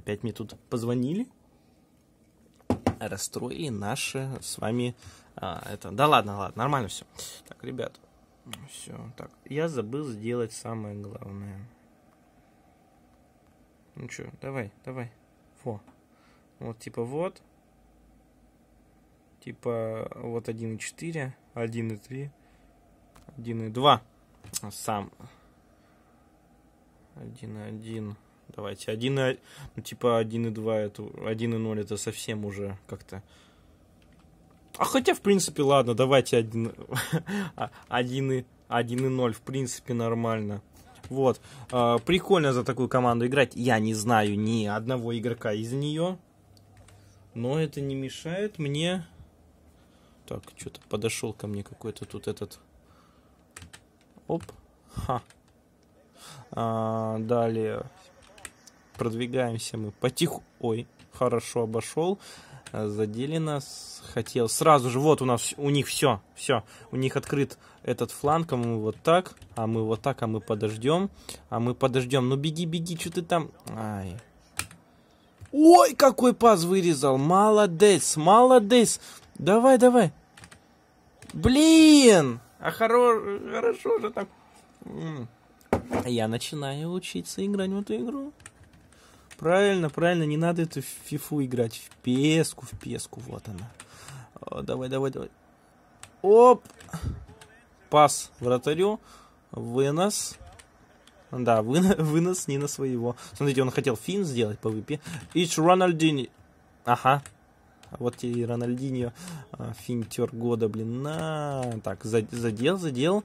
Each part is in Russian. Опять мне тут позвонили, расстроили наши с вами... Да ладно, ладно, нормально все. Так, ребят, все. Так, я забыл сделать самое главное. Ну что, давай, давай. Во. Вот, типа, вот. Типа, вот 1.4, 1.3, 1.2. Сам. 1.1. Давайте, 1, ну, типа 1.2, это 1.0, это совсем уже как-то... А хотя, в принципе, ладно, давайте 1.0, в принципе, нормально. Вот, прикольно за такую команду играть. Я не знаю ни одного игрока из нее, но это не мешает мне... Так, что-то подошел ко мне какой-то тут этот... Оп, ха. Далее... Продвигаемся мы потиху. Ой, хорошо обошел. Задели нас. Хотел. Сразу же, вот у нас, у них все. Все. У них открыт этот фланг. А мы вот так. А мы вот так. А мы подождем. А мы подождем. Ну беги, беги, что ты там? Ай. Ой, какой пас вырезал. Молодец, молодец. Давай, давай. Блин. А хорошо же там. Я начинаю учиться играть в эту игру. Правильно, правильно, не надо эту фифу играть. В песку, вот она. О, давай, давай, давай. Оп! Пас вратарю. Вынос. Да, вынос не на своего. Смотрите, он хотел финт сделать по выпе. It's Рональдиньо. Ага. Вот тебе и Рональдиньо. Финтер года, блин. На. Так, задел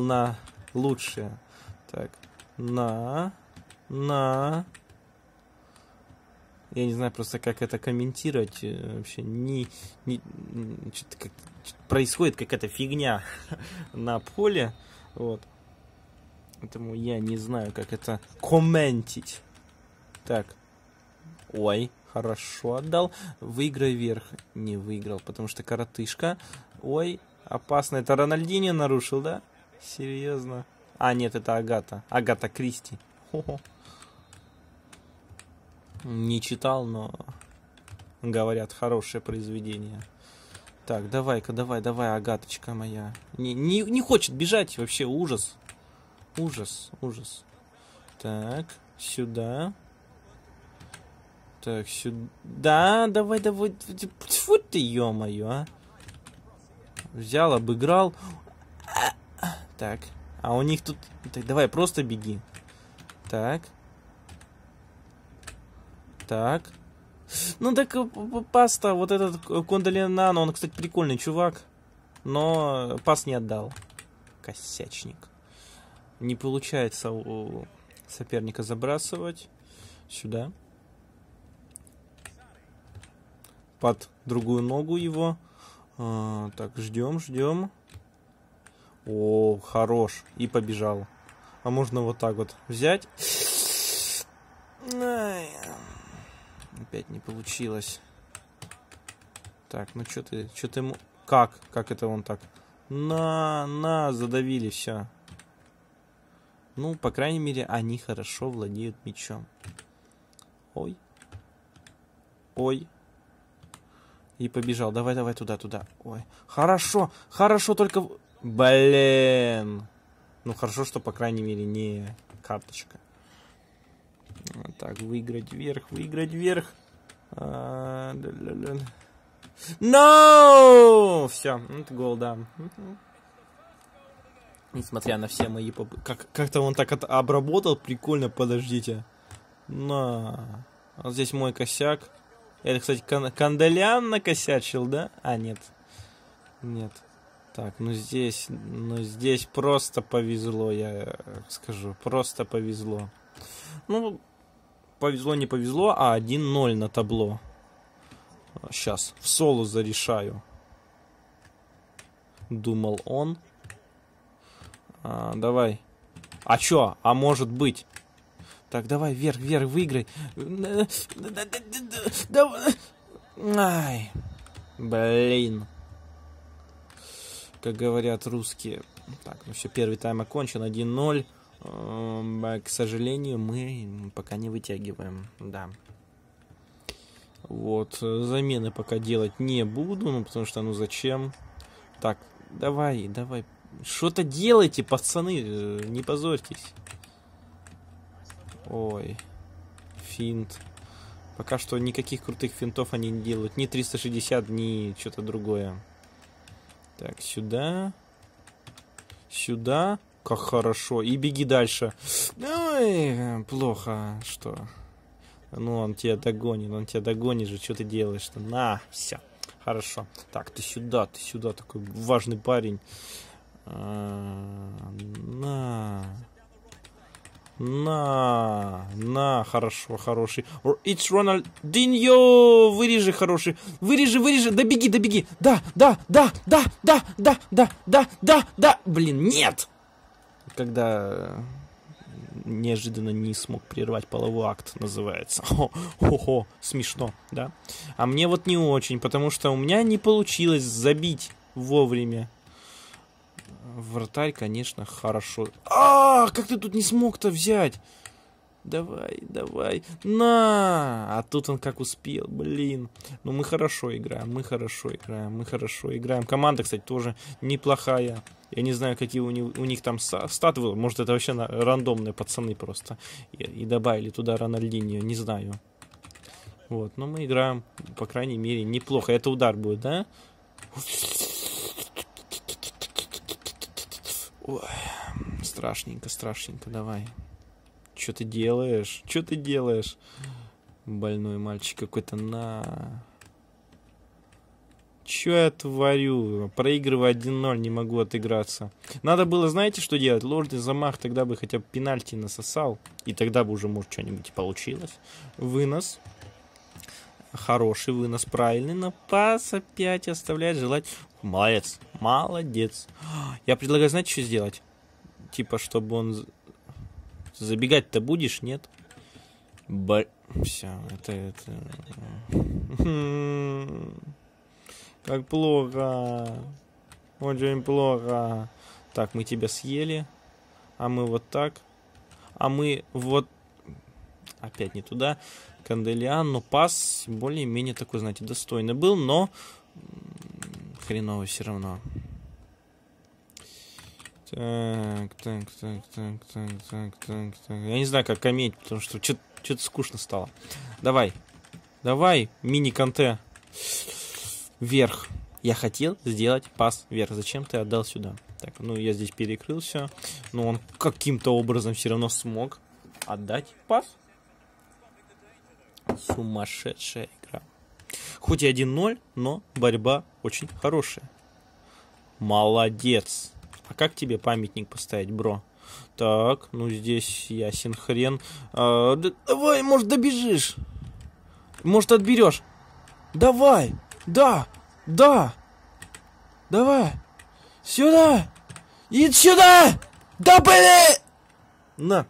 на лучшее. Так, на... Я не знаю просто, как это комментировать. Вообще происходит какая-то фигня на поле. Вот. Поэтому я не знаю, как это комментить. Так. Ой, хорошо отдал. Выиграй вверх. Не выиграл, потому что коротышка. Ой, опасно. Это Рональдиньо нарушил, да? Серьезно. А, нет, это Агата. Агата Кристи. Хо-хо. Не читал, но говорят, хорошее произведение. Так, давай-ка, давай, Агаточка моя. Не хочет бежать, вообще ужас. Ужас. Так, сюда. Так, сюда. Давай. Тьфу ты, ё-моё, а. Взял, обыграл. Так, а у них тут... Так, давай, просто беги. Так. Так. Ну так пас-то, вот этот Кондолина, он, кстати, прикольный чувак. Но пас не отдал. Косячник. Не получается у соперника забрасывать. Сюда. Под другую ногу его. Так, ждем. О, хорош. И побежал. А можно вот так вот взять. Опять не получилось. Так, ну что ты... Как это он так? На, задавили, все. Ну, по крайней мере, они хорошо владеют мячом. Ой. И побежал. Давай, туда. Ой. Хорошо, только... Блин. Ну, хорошо, что, по крайней мере, не карточка. Так, выиграть вверх. No! Все, это гол, да. Несмотря на все мои попытки. Как-то он так обработал, прикольно, подождите. На. Вот здесь мой косяк. Это, кстати, Кандалян накосячил, да? А, нет. Так, ну здесь просто повезло, я скажу. Просто повезло. Ну, повезло, не повезло, а 1-0 на табло. Сейчас в соло зарешаю. Думал он. Давай. А чё? А может быть? Так, давай, вверх, выиграй. Ай, блин. Как говорят русские. Так, ну все, первый тайм окончен. 1-0. к сожалению, мы пока не вытягиваем, да. Вот, замены пока делать не буду, ну, потому что, ну, зачем? Так, давай, давай. Что-то делайте, пацаны, не позорьтесь. Ой, финт. Пока что никаких крутых финтов они не делают. Ни 360, ни что-то другое. Так, сюда. Сюда. Как хорошо. И беги дальше. Ой, плохо. Что? Ну, он тебя догонит. Он тебя догонит же. Что ты делаешь-то? На, все. Хорошо. Так, ты сюда, такой важный парень. На, хорошо, хороший. It's Рональдиньо! Вырежи, хороший. Вырежи, вырежи. Да беги, да беги. Да. Блин, нет! Когда неожиданно не смог прервать половой акт, называется. Хо-хо, смешно, да? А мне вот не очень, потому что у меня не получилось забить вовремя. Вратарь, конечно, хорошо. А, как ты тут не смог-то взять? Давай, давай. На! А тут он как успел, блин. Ну, мы хорошо играем, мы хорошо играем, мы хорошо играем. Команда, кстати, тоже неплохая. Я не знаю, какие у них там статы были. Может, это вообще рандомные пацаны просто. И добавили туда Рональдиньо, не знаю. Вот, но мы играем, по крайней мере, неплохо. Это удар будет, да? Ой, страшненько, страшненько, давай. Чё ты делаешь? Чё ты делаешь? Больной мальчик какой-то, на. Чё я творю? Проигрываю 1-0, не могу отыграться. Надо было, знаете, что делать? Ложный замах, тогда бы хотя бы пенальти насосал. И тогда бы уже, может, что-нибудь и получилось. Вынос. Хороший вынос, правильный, но пас опять оставляет желать. Молодец, молодец. Я предлагаю, знаете, что сделать? Типа, чтобы он... Забегать-то будешь, нет? Все, это... Как плохо. Очень плохо. Так, мы тебя съели. А мы вот так. А мы вот... Опять не туда. Кандалян, но пас более-менее такой, знаете, достойный был, но... Хреново все равно. Так. Я не знаю, как комментировать, потому что что-то скучно стало. Давай. Давай, мини-конте. Вверх. Я хотел сделать пас вверх. Зачем ты отдал сюда? Так, ну я здесь перекрыл все. Но он каким-то образом все равно смог отдать пас. Сумасшедшая игра. Хоть и 1-0, но борьба очень хорошая. Молодец. А как тебе памятник поставить, бро? Так, ну здесь ясен хрен. Давай, может, добежишь? Может, отберешь? Давай! Да! Да! Давай! Сюда! И сюда! Да, блин! На!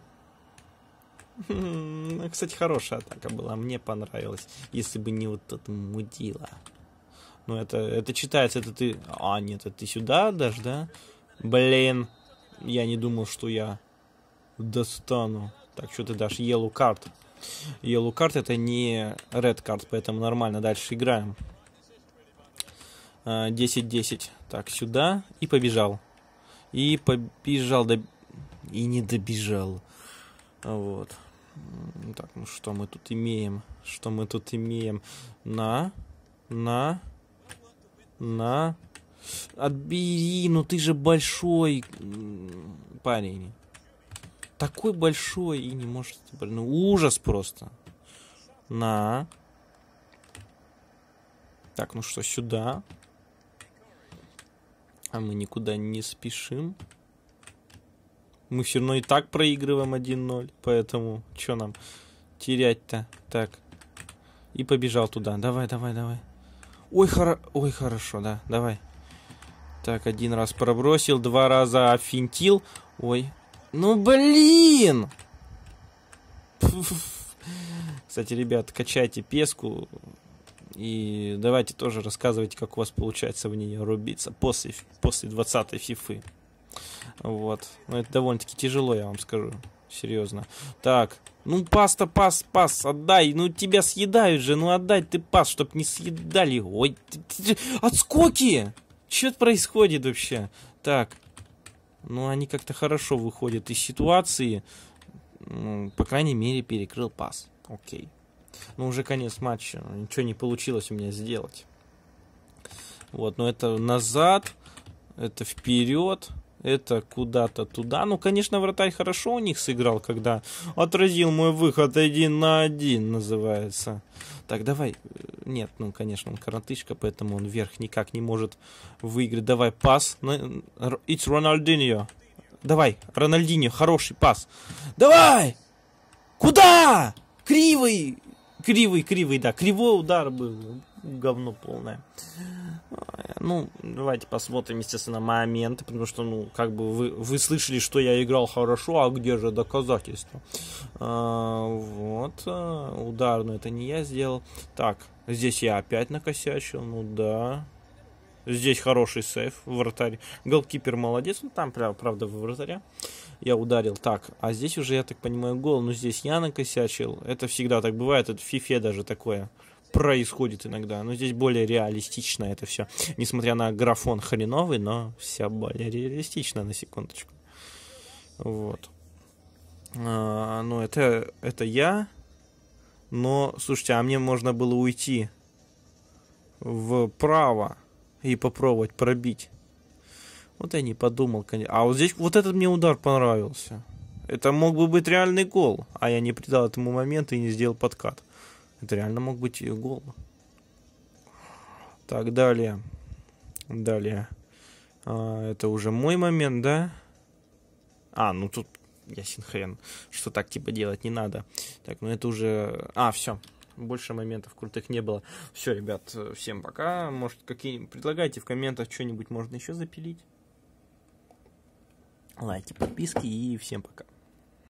Кстати, хорошая атака была. Мне понравилась. Если бы не вот это мудила. Ну, это читается, это ты... А, нет, это ты сюда дашь, да? Блин. Я не думал, что я достану. Так, что ты дашь? Yellow card. Yellow card это не red card, поэтому нормально. Дальше играем. 10-10. Так, сюда. И побежал. И побежал. И не добежал. Вот. Так, ну что мы тут имеем? Что мы тут имеем? На. Отбери, ну ты же большой парень. Такой большой и не может... Ну ужас просто. На. Так, ну что, сюда. А мы никуда не спешим. Мы все равно и так проигрываем 1-0. Поэтому, что нам терять-то? Так. И побежал туда. Давай, давай, давай. Ой, хорошо, да. Давай. Так, один раз пробросил, два раза финтил. Ой. Ну, блин! Кстати, ребят, качайте песку. И давайте тоже рассказывайте, как у вас получается в нее рубиться после 20-й фифы. Вот. Но это довольно-таки тяжело, я вам скажу. Серьезно. Так. Ну, пас-то, пас, отдай. Ну, тебя съедают же. Ну, отдай ты пас, чтоб не съедали. Ой, отскоки! Что происходит вообще? Так. Ну, они как-то хорошо выходят из ситуации. Ну, по крайней мере, перекрыл пас. Окей. Ну, уже конец матча. Ничего не получилось у меня сделать. Вот, но это назад. Это вперед. Это куда-то туда. Ну, конечно, вратарь хорошо у них сыграл, когда отразил мой выход 1 на 1, называется. Так, давай. Нет, ну, конечно, он коротышка, поэтому он вверх никак не может выиграть. Давай, пас. It's Рональдиньо. Давай, Рональдиньо, хороший пас. Давай! Куда? Кривый! Кривый, да. Кривой удар был. Говно полное. Ну, давайте посмотрим, естественно, моменты, потому что, ну, как бы вы слышали, что я играл хорошо, а где же доказательства? Вот. Удар, но это не я сделал. Так, здесь я опять накосячил, ну да. Здесь хороший сейф, вратарь. Голкипер молодец, ну там, правда, вратаря. Я ударил, так, а здесь уже, я так понимаю, гол, но здесь я накосячил. Это всегда так бывает, это в фифе даже такое происходит иногда, но здесь более реалистично это все, несмотря на графон хреновый, но вся более реалистично, на секундочку. Вот. Ну, это я, но, слушайте, а мне можно было уйти вправо и попробовать пробить. Вот я не подумал, конечно. А вот здесь, вот этот мне удар понравился. Это мог бы быть реальный гол, а я не придал этому моменту и не сделал подкат. Это реально мог быть ее гол. Так, далее. Далее. Это уже мой момент, да? А, ну тут ясен хрен, что так типа делать не надо. Так, ну это уже... А, все. Больше моментов крутых не было. Все, ребят, всем пока. Может, какие... предлагайте в комментах что-нибудь можно еще запилить. Лайки, подписки и всем пока.